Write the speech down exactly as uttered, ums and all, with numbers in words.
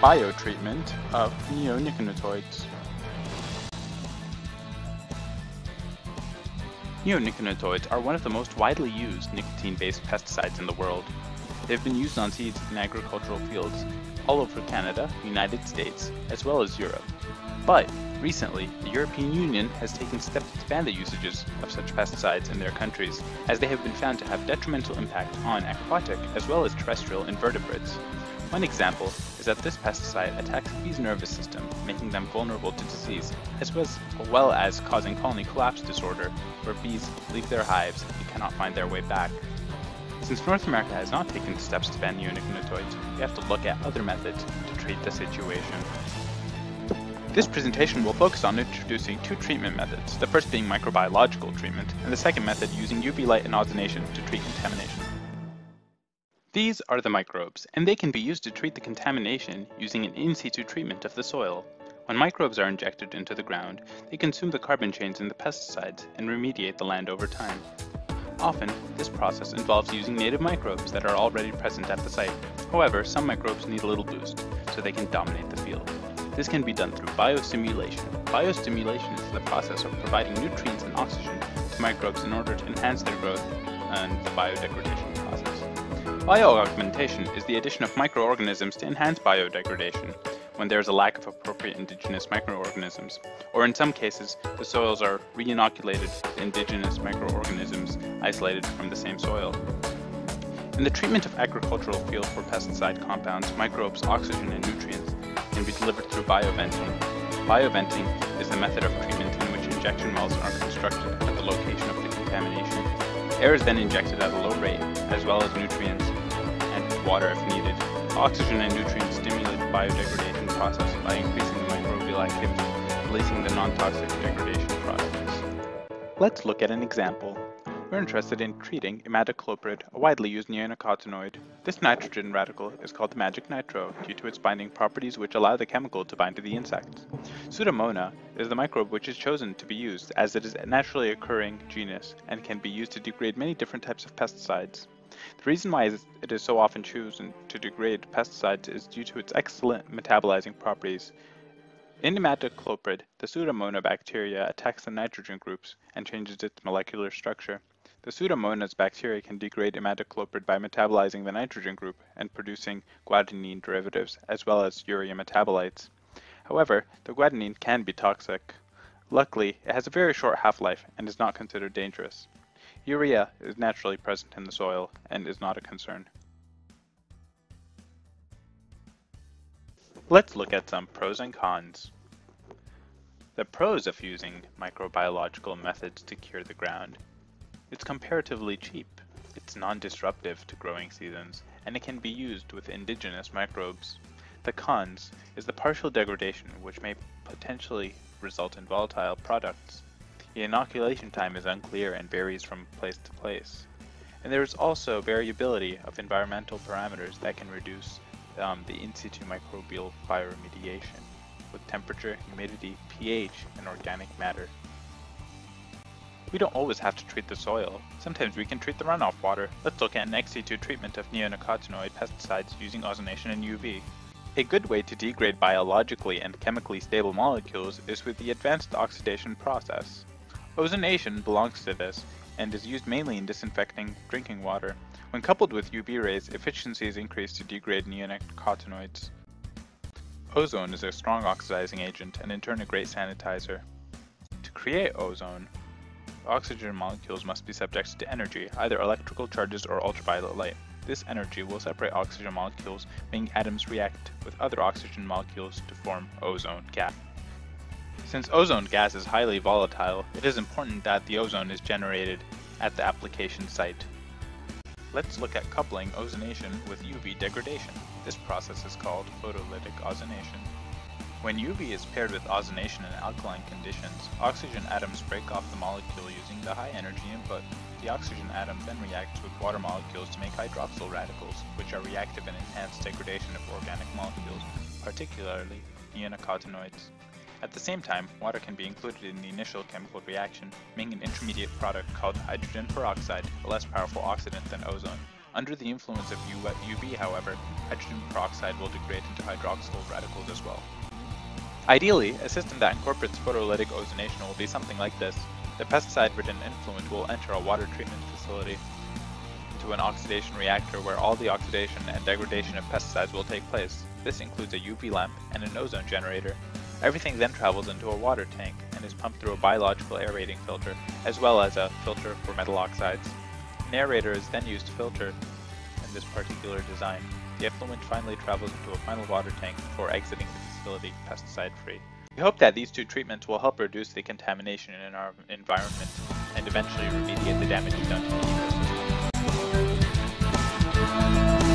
biotreatment of neonicotinoids. Neonicotinoids are one of the most widely used nicotine-based pesticides in the world. They've been used on seeds in agricultural fields all over Canada, United States, as well as Europe. But recently, the European Union has taken steps to ban the usages of such pesticides in their countries, as they have been found to have detrimental impact on aquatic as well as terrestrial invertebrates. One example is that this pesticide attacks bees' nervous system, making them vulnerable to disease, as well as causing colony collapse disorder, where bees leave their hives and cannot find their way back. Since North America has not taken steps to ban neonicotinoids, we have to look at other methods to treat the situation. This presentation will focus on introducing two treatment methods, the first being microbiological treatment, and the second method using U V light and ozonation to treat contamination. These are the microbes, and they can be used to treat the contamination using an in-situ treatment of the soil. When microbes are injected into the ground, they consume the carbon chains in the pesticides and remediate the land over time. Often, this process involves using native microbes that are already present at the site. However, some microbes need a little boost, so they can dominate the field. This can be done through biostimulation. Biostimulation is the process of providing nutrients and oxygen to microbes in order to enhance their growth and the biodegradation process. Bioaugmentation is the addition of microorganisms to enhance biodegradation when there is a lack of appropriate indigenous microorganisms, or in some cases, the soils are re-inoculated with indigenous microorganisms isolated from the same soil. In the treatment of agricultural fields for pesticide compounds, microbes, oxygen, and nutrients can be delivered through bioventing. Bioventing is the method of treatment in which injection wells are constructed at the location of the contamination. Air is then injected at a low rate, as well as nutrients and water if needed. Oxygen and nutrients stimulate the biodegradation process by increasing the microbial activity, releasing the non-toxic degradation products. Let's look at an example. We're interested in treating imidacloprid, a widely used neonicotinoid. This nitrogen radical is called the magic nitro due to its binding properties which allow the chemical to bind to the insects. Pseudomonas is the microbe which is chosen to be used as it is a naturally occurring genus and can be used to degrade many different types of pesticides. The reason why it is so often chosen to degrade pesticides is due to its excellent metabolizing properties. In imidacloprid, the Pseudomonas bacteria attacks the nitrogen groups and changes its molecular structure. The Pseudomonas bacteria can degrade imidacloprid by metabolizing the nitrogen group and producing guanidine derivatives as well as urea metabolites. However, the guanidine can be toxic. Luckily, it has a very short half-life and is not considered dangerous. Urea is naturally present in the soil and is not a concern. Let's look at some pros and cons. The pros of using microbiological methods to cure the ground. It's comparatively cheap, it's non-disruptive to growing seasons, and it can be used with indigenous microbes. The cons is the partial degradation, which may potentially result in volatile products. The inoculation time is unclear and varies from place to place. And there is also variability of environmental parameters that can reduce um, the in-situ microbial bioremediation with temperature, humidity, pH, and organic matter. We don't always have to treat the soil. Sometimes we can treat the runoff water. Let's look at an ex situ treatment of neonicotinoid pesticides using ozonation and U V. A good way to degrade biologically and chemically stable molecules is with the advanced oxidation process. Ozonation belongs to this and is used mainly in disinfecting drinking water. When coupled with U V rays, efficiency is increased to degrade neonicotinoids. Ozone is a strong oxidizing agent and in turn a great sanitizer. To create ozone, oxygen molecules must be subjected to energy, either electrical charges or ultraviolet light. This energy will separate oxygen molecules, making atoms react with other oxygen molecules to form ozone gas. Since ozone gas is highly volatile, it is important that the ozone is generated at the application site. Let's look at coupling ozonation with U V degradation. This process is called photolytic ozonation. When U V is paired with ozonation in alkaline conditions, oxygen atoms break off the molecule using the high energy input. The oxygen atom then reacts with water molecules to make hydroxyl radicals, which are reactive and enhance degradation of organic molecules, particularly neonicotinoids. At the same time, water can be included in the initial chemical reaction, making an intermediate product called hydrogen peroxide, a less powerful oxidant than ozone. Under the influence of U V, however, hydrogen peroxide will degrade into hydroxyl radicals as well. Ideally, a system that incorporates photolytic ozonation will be something like this. The pesticide-ridden influent will enter a water treatment facility to an oxidation reactor where all the oxidation and degradation of pesticides will take place. This includes a U V lamp and an ozone generator. Everything then travels into a water tank and is pumped through a biological aerating filter, as well as a filter for metal oxides. An aerator is then used to filter in this particular design. The effluent finally travels into a final water tank before exiting the facility pesticide-free. We hope that these two treatments will help reduce the contamination in our environment and eventually remediate the damage done to the ecosystem.